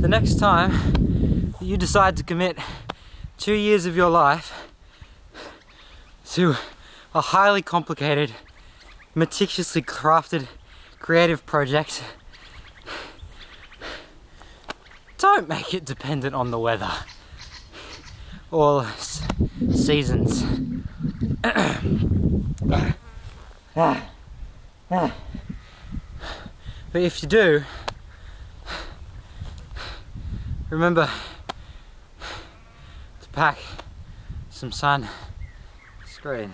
The next time you decide to commit 2 years of your life to a highly complicated, meticulously crafted, creative project, don't make it dependent on the weather or seasons. But if you do, remember to pack some sunscreen.